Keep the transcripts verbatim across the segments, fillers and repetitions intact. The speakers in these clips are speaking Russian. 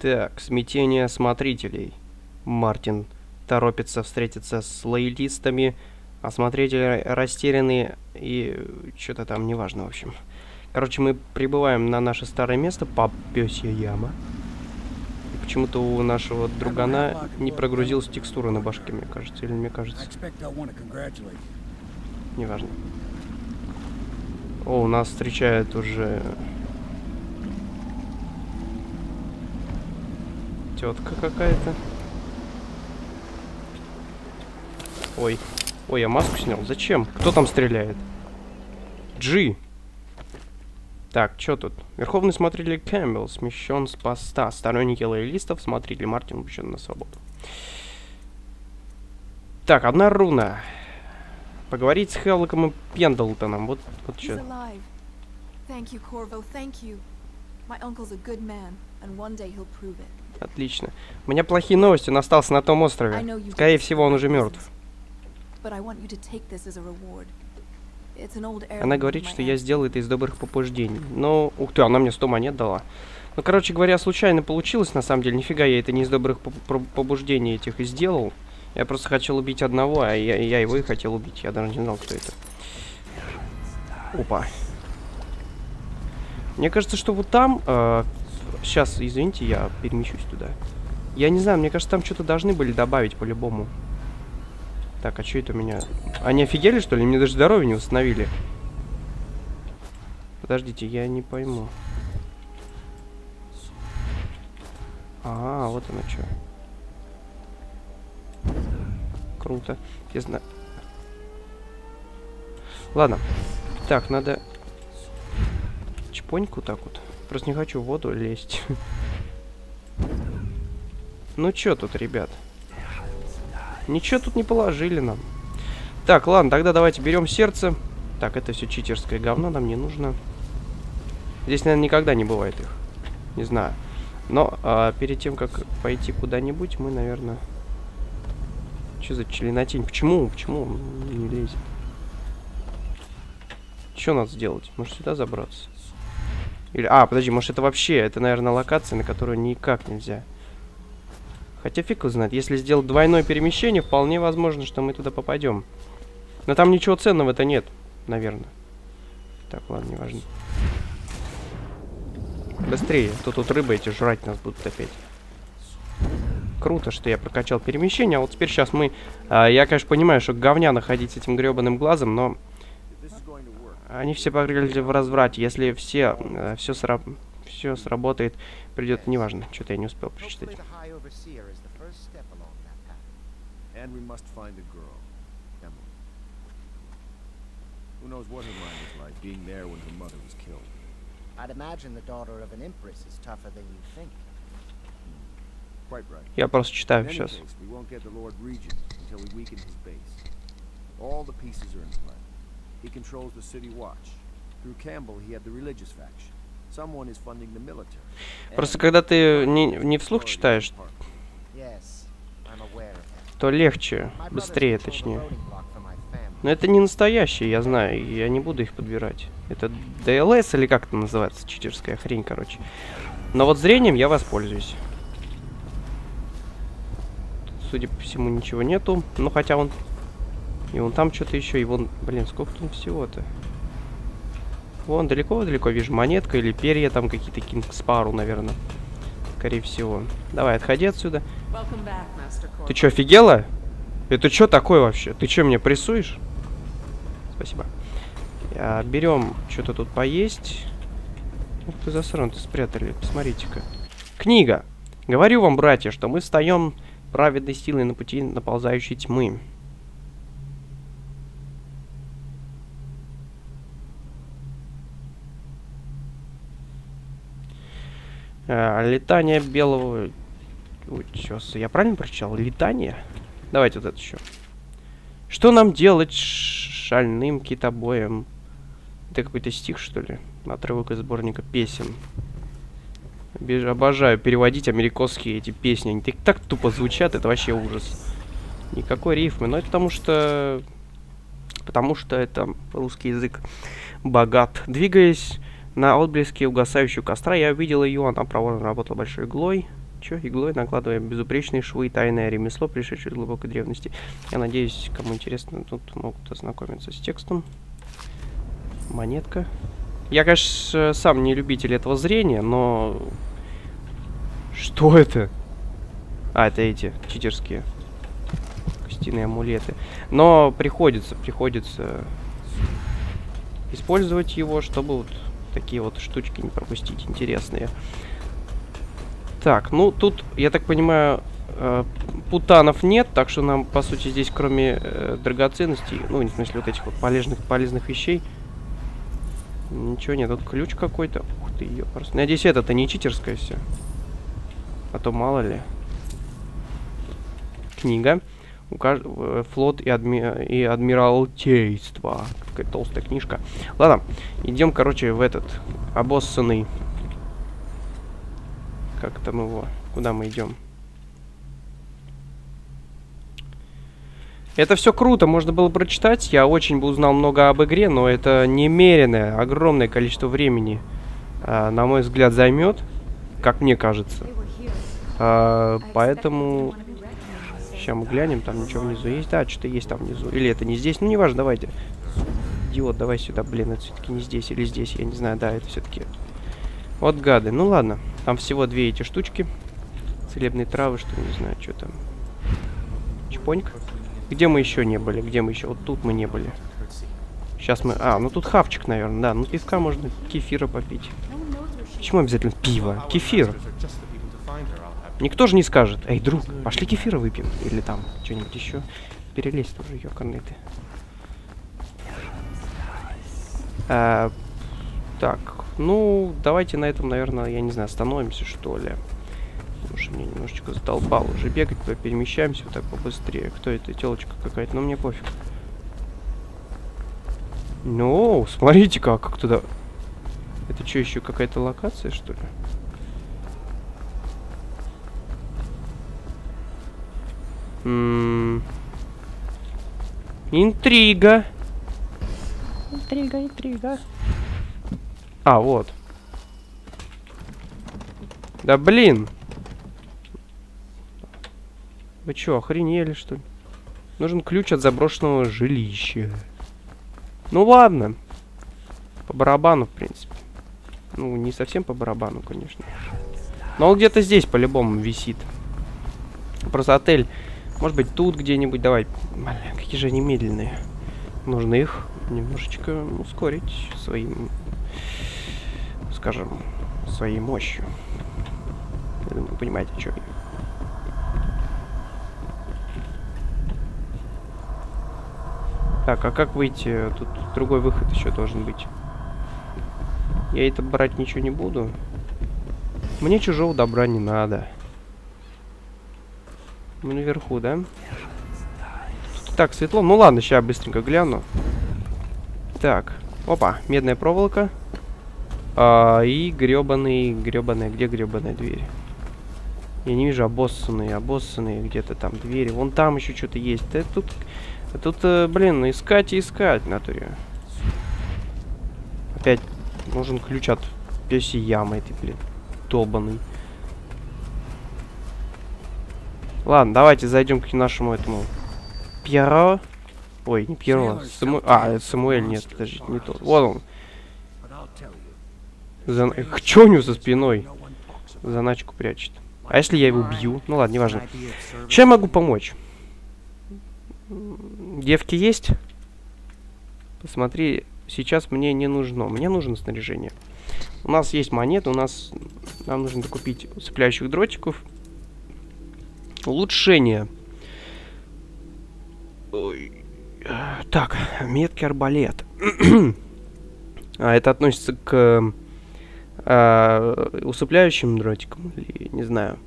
Так, смятение смотрителей. Мартин торопится встретиться с лоялистами, а смотрители растеряны и что-то там неважно, в общем. Короче, мы прибываем на наше старое место, Попёсья Яма. Почему-то у нашего другана не прогрузилась текстура на башке, мне кажется, или мне кажется. Неважно. О, у нас встречает уже тетка какая-то. Ой, ой, я маску снял. Зачем? Кто там стреляет? Джи. Так, что тут? Верховный смотритель Кэмпбелл смещен с поста. Сторонники лоялистов, смотритель Мартин обречен на свободу. Так, одна руна. Поговорить с Хэвлоком и Пендлтоном. Вот, вот что. Отлично. У меня плохие новости, он остался на том острове. Скорее всего, он уже мертв. Она говорит, что я сделал это из добрых побуждений. Но, ух ты, она мне сто монет дала. Ну, короче говоря, случайно получилось, на самом деле. Нифига я это не из добрых побуждений этих и сделал. Я просто хотел убить одного, а я, я его и хотел убить. Я даже не знал, кто это. Опа. Мне кажется, что вот там... Э, сейчас, извините, я перемещусь туда. Я не знаю, мне кажется, там что-то должны были добавить по-любому. Так, а что это у меня? Они офигели, что ли? Мне даже здоровье не восстановили. Подождите, я не пойму. А, вот оно что. Круто. Я знаю. Ладно. Так, надо... Чпоньку так вот. Просто не хочу в воду лезть. Ну чё тут, ребят? Ничего тут не положили нам. Так, ладно, тогда давайте берем сердце. Так, это все читерское говно, нам не нужно. Здесь, наверное, никогда не бывает их. Не знаю. Но а, перед тем, как пойти куда-нибудь, мы, наверное... Что за членотень? Почему? Почему не лезет? Что надо сделать? Может, сюда забраться? Или... А, подожди, может, это вообще... Это, наверное, локация, на которую никак нельзя... Хотя фиг его знает, если сделать двойное перемещение, вполне возможно, что мы туда попадем. Но там ничего ценного-то нет, наверное. Так, ладно, не важно. Быстрее, а то тут рыбы эти жрать нас будут опять. Круто, что я прокачал перемещение, а вот теперь сейчас мы... А, я, конечно, понимаю, что говня находить с этим гребаным глазом, но... Они все погрели в разврате, если все... А, все сра... все сработает, придет, неважно, что-то я не успел прочитать. Я просто читаю сейчас. Просто когда ты не, не вслух читаешь, то легче, быстрее, точнее. Но это не настоящие, я знаю, я не буду их подбирать. Это ди эл эс или как это называется, читерская хрень, короче. Но вот зрением я воспользуюсь. Судя по всему, ничего нету, ну хотя он... И он там что-то еще, и вон, блин, сколько там всего-то. Вон далеко-далеко вижу монетка или перья там какие-то кингспару, наверное. Скорее всего. Давай, отходи отсюда. Ты чё, офигела? Это чё такое вообще? Ты чё, меня прессуешь? Спасибо. Берем что-то тут поесть. Ух ты, засранцы спрятали. Посмотрите-ка. Книга. Говорю вам, братья, что мы встаем праведной силой на пути наползающей тьмы. Летание белого... Ой, чёс, я правильно прочитал? Летание? Давайте вот это еще. Что нам делать шальным китобоем? Это какой-то стих, что ли? Отрывок из сборника песен. Беж... Обожаю переводить американские эти песни. Они так, так тупо звучат, это вообще ужас. Никакой рифмы. Но это потому что... Потому что это русский язык богат. Двигаясь... На отблеске угасающего костра я увидела ее, она проворно работала большой иглой. Че, иглой накладываем безупречные швы, тайное ремесло, пришедшее из глубокой древности. Я надеюсь, кому интересно, тут могут ознакомиться с текстом. Монетка. Я, конечно, сам не любитель этого зрения, но... Что это? А, это эти читерские костяные амулеты. Но приходится, приходится использовать его, чтобы вот такие вот штучки не пропустить интересные. Так, ну тут, я так понимаю, э, путанов нет, так что нам, по сути, здесь, кроме э, драгоценностей, ну, в смысле, вот этих вот полезных, полезных вещей, ничего нет. Тут ключ какой-то. Ух ты, ее просто. Надеюсь, это-то не читерское все. А то мало ли. Книга. У кажд... Флот и, адми... и адмиралтейство. Какая толстая книжка. Ладно, идем, короче, в этот обоссанный... Как там его? Куда мы идем? Это все круто, можно было прочитать. Я очень бы узнал много об игре, но это немеренное, огромное количество времени, э, на мой взгляд, займет, как мне кажется. Э, поэтому... Сейчас мы глянем, там ничего внизу есть. Да, что-то есть там внизу. Или это не здесь, ну не важно, давайте. Идиот, давай сюда, блин, это все-таки не здесь или здесь, я не знаю, да, это все-таки... Вот гады, ну ладно. Там всего две эти штучки. Целебные травы, что не знаю, что там. Чпоньк. Где мы еще не были? Где мы еще? Вот тут мы не были. Сейчас мы... А, ну тут хавчик, наверное, да. Ну пивка можно, кефира попить. Почему обязательно пиво? Кефир. Никто же не скажет. Эй, друг, пошли кефира выпьем. Или там что-нибудь еще. Перелезть уже, ёкарный ты. А, так... Ну, давайте на этом, наверное, я не знаю, остановимся, что ли. Потому что мне немножечко задолбало уже бегать. Перемещаемся вот так побыстрее. Кто это? Телочка какая-то, но мне пофиг. Ну, смотрите как, как туда... Это что, еще какая-то локация, что ли? М-м-м. Интрига. Интрига, интрига. А, вот. Да блин! Вы чё, охренели, что ли? Нужен ключ от заброшенного жилища. Ну ладно. По барабану, в принципе. Ну, не совсем по барабану, конечно. Но он где-то здесь, по-любому, висит. Просто отель. Может быть, тут где-нибудь. Давай. Блин, какие же они медленные. Нужно их немножечко ускорить своим... скажем, своей мощью. Я думаю, понимаете, что я. Так, а как выйти? Тут другой выход еще должен быть. Я это брать ничего не буду. Мне чужого добра не надо. Мы наверху, да? Тут так светло. Ну ладно, сейчас быстренько гляну. Так, опа, медная проволока. А, и гребаные, гребаные, где гребаная дверь? Я не вижу, обоссанные, обоссанные где-то там двери. Вон там еще что-то есть. Да тут, тут, блин, искать и искать, в натуре. Опять нужен ключ от Попёсьей Ямы этой, блин, долбаный. Ладно, давайте зайдем к нашему этому Пьеро. Ой, не Пьеро, Саму... а, это Самуэль, нет, подождите, не тот. Вот он. За... Чё у него за спиной? Заначку прячет. А если я его бью? Ну ладно, неважно. Чем я могу помочь? Девки есть? Посмотри, сейчас мне не нужно. Мне нужно снаряжение. У нас есть монеты, у нас... Нам нужно докупить цепляющих дротиков. Улучшение. Ой. Так, меткий арбалет. А, это относится к... Uh, усыпляющим дротиком, или не знаю.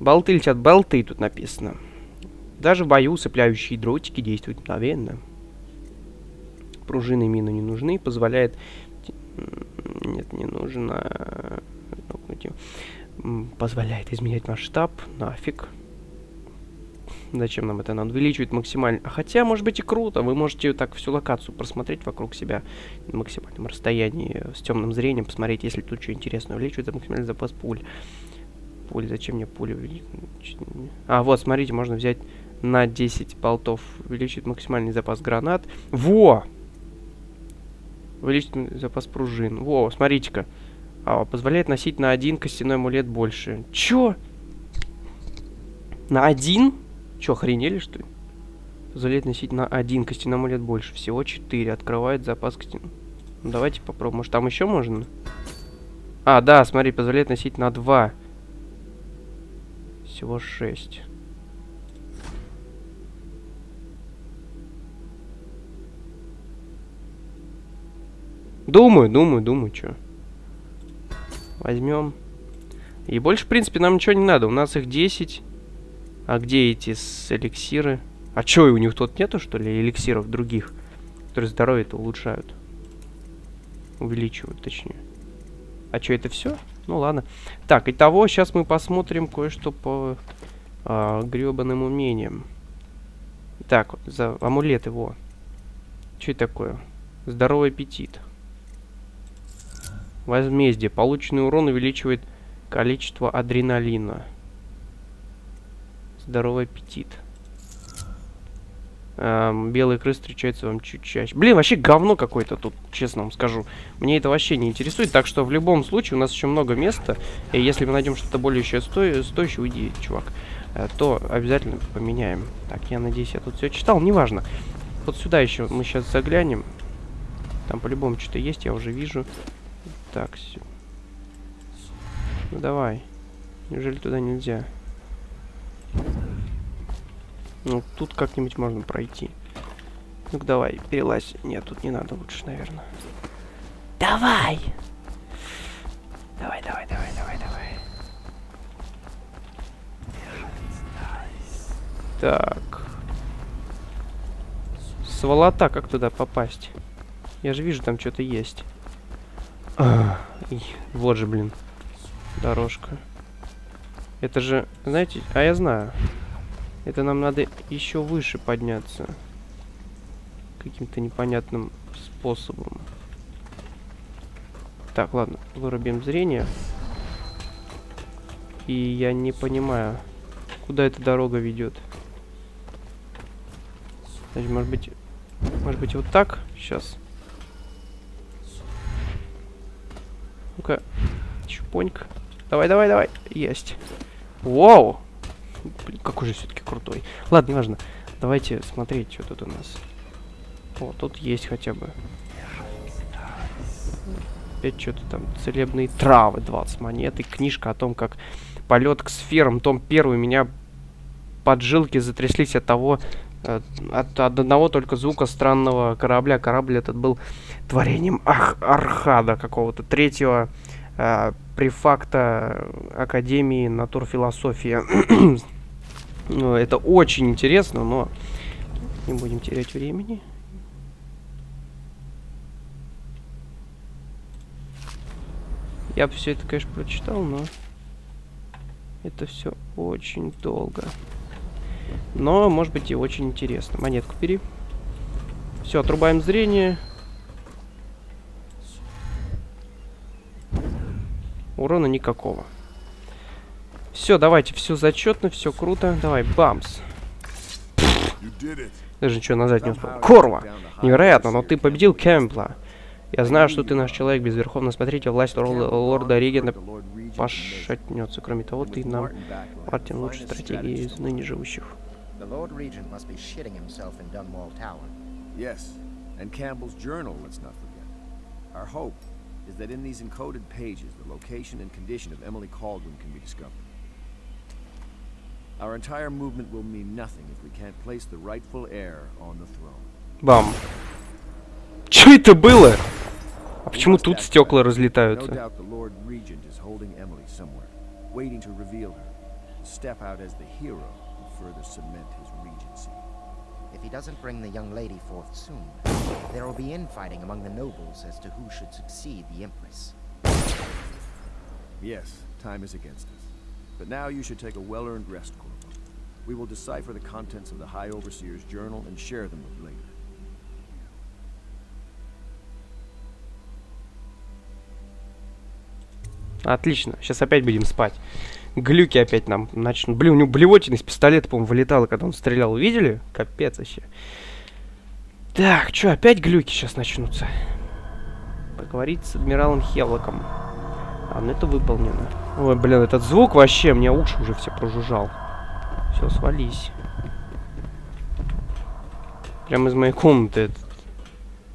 Болты летят, болты тут написано. Даже в бою усыпляющие дротики действуют мгновенно. Пружины мины не нужны, позволяет... Нет, не нужно... Позволяет изменять масштаб, нафиг. Зачем нам это? Надо увеличивать максимально. Хотя, может быть, и круто. Вы можете так всю локацию просмотреть вокруг себя на максимальном расстоянии с темным зрением. Посмотреть, если тут что интересное. Увеличивает максимальный запас пуль. Пули. Зачем мне пули? А, вот, смотрите, можно взять на десять болтов. Увеличит максимальный запас гранат. Во! Увеличит запас пружин. Во, смотрите-ка. А, позволяет носить на один костяной амулет больше. Чё? На один? Чё, охренели, что ли? Позволяет носить на один костяной амулет больше. Всего четыре. Открывает запас костяного. Ну, давайте попробуем. Может, там еще можно? А, да, смотри, позволяет носить на два. Всего шесть. Думаю, думаю, думаю, чё. Возьмем. И больше, в принципе, нам ничего не надо. У нас их десять. А где эти с эликсиры? А чё, и у них тут нету, что ли, эликсиров других? Которые здоровье-то улучшают. Увеличивают, точнее. А чё, это все? Ну ладно. Так, итого, сейчас мы посмотрим кое-что по э, гребаным умениям. Так, за амулет его. Чё это такое? Здоровый аппетит. Возмездие. Полученный урон увеличивает количество адреналина. Здоровый аппетит. Эм, белые крысы встречаются вам чуть чаще. Блин, вообще говно какое-то тут, честно вам скажу. Мне это вообще не интересует. Так что в любом случае у нас еще много места. И если мы найдем что-то более еще сто... стоящее, уйди, чувак. Э, то обязательно поменяем. Так, я надеюсь, я тут все читал. Неважно. Вот сюда еще мы сейчас заглянем. Там по-любому что-то есть, я уже вижу. Так, все. Ну давай. Неужели туда нельзя? Ну, тут как-нибудь можно пройти. Ну-ка, давай, перелазь. Нет, тут не надо лучше, наверное. Давай! Давай, давай, давай, давай, давай. Так. Сволота, как туда попасть? Я же вижу, там что-то есть. А, и, вот же, блин. Дорожка. Это же, знаете... А, я знаю. Это нам надо еще выше подняться. Каким-то непонятным способом. Так, ладно. Вырубим зрение. И я не понимаю, куда эта дорога ведет. Значит, может быть... Может быть, вот так? Сейчас. Ну-ка. Чупонька. Давай, давай, давай. Есть. Вау! Блин, какой же все-таки крутой. Ладно, неважно. Давайте смотреть, что тут у нас. О, тут есть хотя бы. Опять что-то там. Целебные травы. двадцать монет. И книжка о том, как полет к сферам. Том первый. Меня поджилки затряслись от того... От, от одного только звука странного корабля. Корабль этот был творением ах, Архада какого-то третьего э, префакта Академии Натурфилософия. Ну, это очень интересно, но не будем терять времени. Я бы все это, конечно, прочитал, но это все очень долго. Но, может быть, и очень интересно. Монетку бери. Все, отрубаем зрение. Урона никакого. Все, давайте, все зачетно, все круто. Давай, бамс. Даже ничего назвать не успел. Корво! Невероятно, но ты победил Кэмпбелла. Я знаю, что ты наш человек. Без Верховного Смотрителя власть лорда Регента пошатнется. Кроме того, ты нам, Мартин, лучшей стратегии из ныне живущих. Бам! Че это было? А почему тут стекла разлетаются? Отлично, сейчас опять будем спать. Глюки опять нам начнут. Блин, у него блевотина из пистолета, по-моему, вылетала, когда он стрелял. Видели? Капец вообще. Так, что, опять глюки сейчас начнутся? Поговорить с адмиралом Хэвлоком. А, ну это выполнено. Ой, блин, этот звук вообще, мне уши уже все прожужжал. Все, свались. Прямо из моей комнаты этот.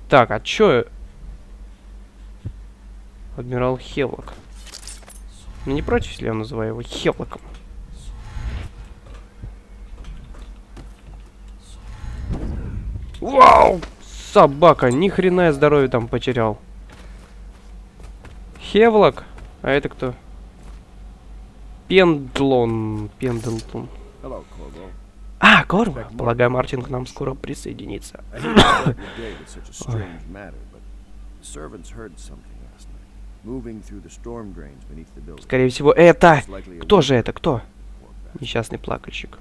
Так, а чё? Адмирал Хэвлок. Ну не против, если я называю его Хэвлоком? Вау! Собака, ни хрена я здоровье там потерял. Хэвлок? А это кто? Пендлон. Пендлтон. А, Корво. Полагаю, Мартин к нам скоро присоединится. Скорее всего, это... Кто же это? Кто? Несчастный плакальщик.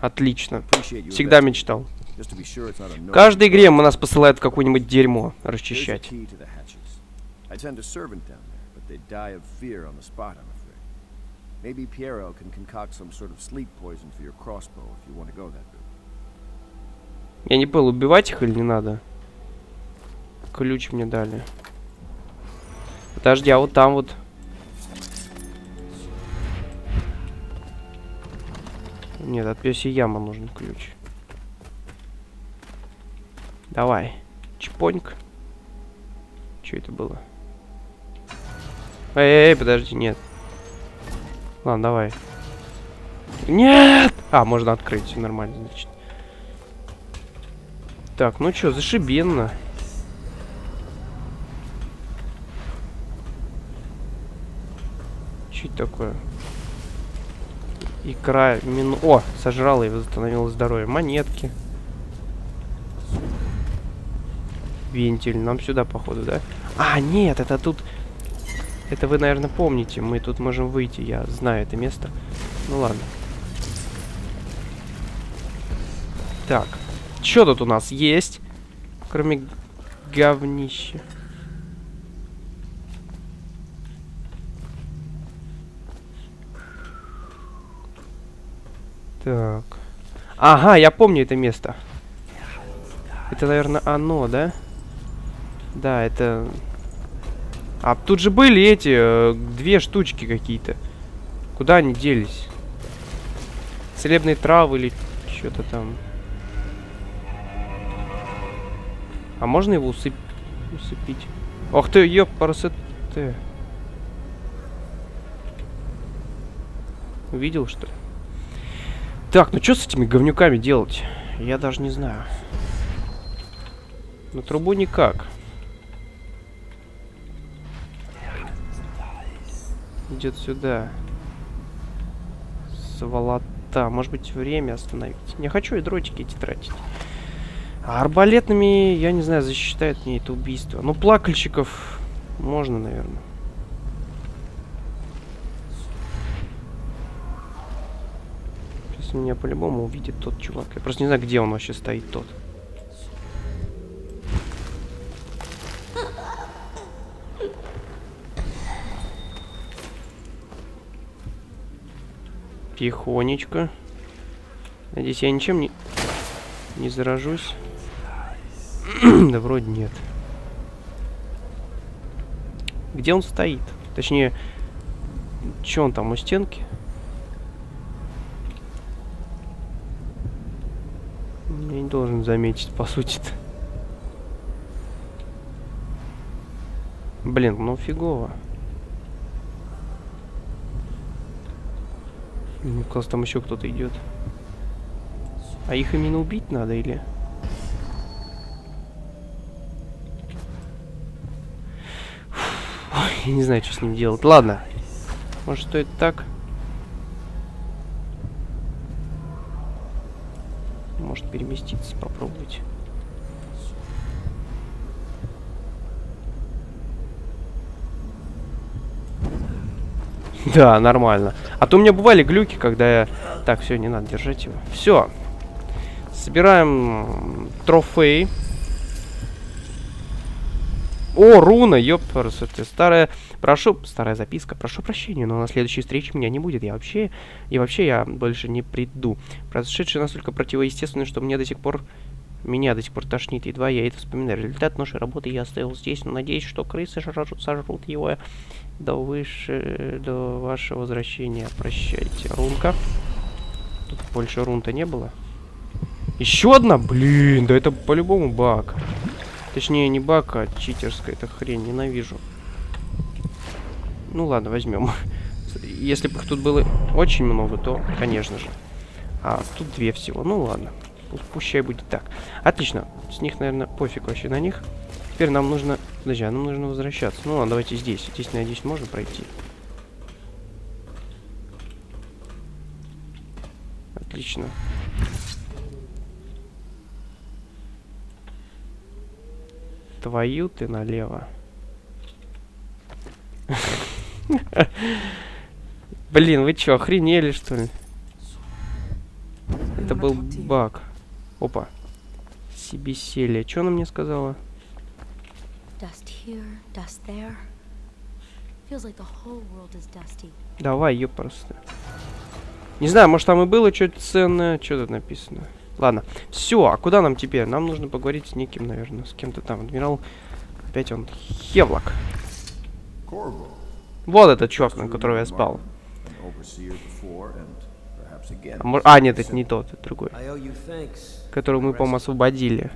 Отлично. Всегда мечтал. В каждой игре нас посылают какое-нибудь дерьмо расчищать. Я не понял, убивать их или не надо? Ключ мне дали. Подожди, а вот там вот... Нет, от Попёсья Яма нужен ключ. Давай. Чпоньк. Что это было? Эй, эй, подожди, нет. Ладно, давай. Нет! А, можно открыть, все нормально, значит. Так, ну чё, зашибенно. Чё это такое? Икра, мин... О, сожрала и восстановила здоровье. Монетки. Вентиль. Нам сюда, походу, да? А, нет, это тут... Это вы, наверное, помните. Мы тут можем выйти. Я знаю это место. Ну, ладно. Так. Чё тут у нас есть? Кроме говнища. Так. Ага, я помню это место. Это, наверное, оно, да? Да, это... А тут же были эти э, две штучки какие-то. Куда они делись? Целебные травы или что-то там. А можно его усып... усыпить? Ох ты, ёп, парасет... Увидел, что ли? Так, ну что с этими говнюками делать? Я даже не знаю. На трубу никак. Идет сюда. Сволота. Может быть, время остановить. Я хочу и дротики эти тратить. А арбалетными, я не знаю, засчитает мне это убийство. Ну, плакальщиков можно, наверное. Сейчас меня по-любому увидит тот чувак. Я просто не знаю, где он вообще стоит, тот. Тихонечко. Надеюсь, я ничем не, не заражусь. Да вроде нет. Где он стоит? Точнее, чё он там у стенки? Я не должен заметить, по сути-то. Блин, ну фигово. Мне кажется, там еще кто-то идет. А их именно убить надо или? Ой, я не знаю, что с ним делать. Ладно. Может, стоит так? Может, переместиться, попробовать. Да, нормально. А то у меня бывали глюки, когда я... Так, все, не надо держать его. Все. Собираем трофей. О, руна, ёпперс, это старая... Прошу... Старая записка. Прошу прощения, но на следующей встрече меня не будет. Я вообще... И вообще я больше не приду. Произошедшее настолько противоестественно, что мне до сих пор... Меня до сих пор тошнит, едва я это вспоминаю. Результат нашей работы я оставил здесь, но надеюсь, что крысы сожрут, сожрут его до, выше, до вашего возвращения. Прощайте. Рунка. Тут больше рун-то не было. Еще одна? Блин, да это по-любому баг. Точнее, не баг, а читерская эта хрень. Ненавижу. Ну ладно, возьмем. Если бы их тут было очень много, то, конечно же. А, тут две всего. Ну ладно. Пущай будет так. Отлично. С них, наверное, пофиг вообще на них. Теперь нам нужно... Подожди, а нам нужно возвращаться. Ну ладно, давайте здесь. Здесь, надеюсь, можно пройти. Отлично. Твою ты налево. Блин, вы чё, охренели, что ли? Это был баг. Опа. Себеселие. Чё она мне сказала? Давай, её просто. Не знаю, может там и было что-то ценное. Что тут написано? Ладно. Все, а куда нам теперь? Нам нужно поговорить с неким, наверное, с кем-то там. Адмирал... Опять он. Хэвлок. Вот этот чувак, на которого я спал. А, нет, это не тот, это другой. Которого мы, по-моему, освободили.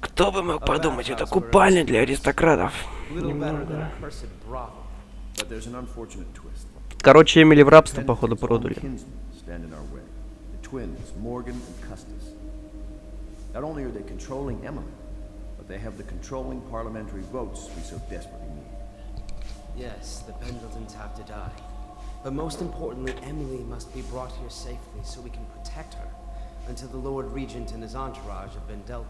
Кто бы мог подумать, это купальня для аристократов. Немного. Короче, Эмили в рабство, походу, продали. Not only are they controlling Emily, but they have the controlling parliamentary votes we so desperately need. Yes, the Pendletons have to die. But most importantly, Emily must be brought here safely so we can protect her until the Lord Regent and his entourage have been dealt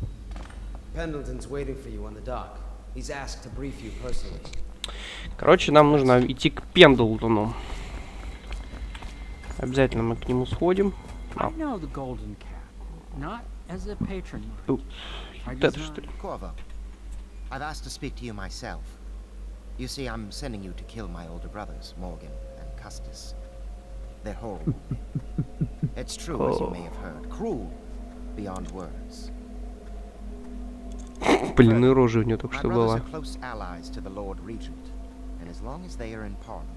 with. Pendleton's waiting for you on the dock. He's asked to brief you personally. Короче, нам нужно идти к Пендлтону. Обязательно мы к нему сходим. I know the golden cat, not as a patron. Corvo, I've asked to speak to you myself. You see, I'm sending you to kill my older brothers, Morgan and Custis. They're horrible. It's true, as you may have heard, cruel beyond words. Блин, и рожа у нее только что была. My brothers are close allies to the Lord Regent, and as long as they are in Parliament.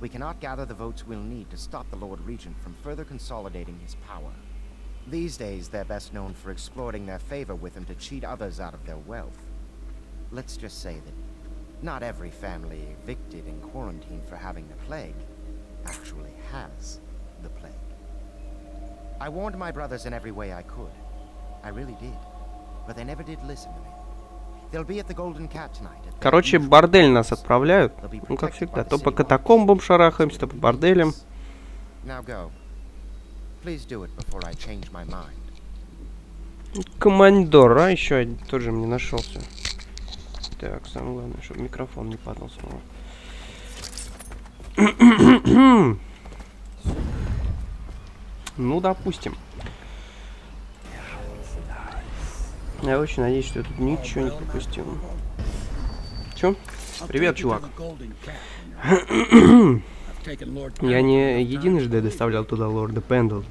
We cannot gather the votes we'll need to stop the Lord Regent from further consolidating his power. These days, they're best known for exploiting their favor with him to cheat others out of their wealth. Let's just say that not every family evicted and quarantined for having the plague actually has the plague. I warned my brothers in every way I could. I really did. But they never did listen to me. Короче, бордель нас отправляют. Ну, как всегда, то по катакомбам шарахаемся, то по борделям. Командор, а? Еще один тоже мне нашелся. Так, самое главное, чтобы микрофон не падал снова. Ну, допустим. Я очень надеюсь, что я тут ничего не пропустил. Чё? Привет, чувак. Я не единожды доставлял туда лорда Пендлтона.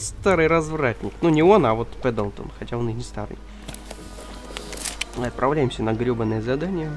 Старый развратник. Ну, не он, а вот Пендлтон, хотя он и не старый. Отправляемся на грёбаное задание.